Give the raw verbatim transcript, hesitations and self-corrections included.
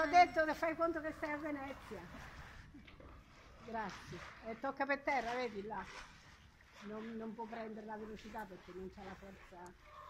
ti ho detto che fai conto che stai a Venezia. Grazie. E tocca per terra, vedi là. Non, non può prendere la velocità perché non c'ha la forza.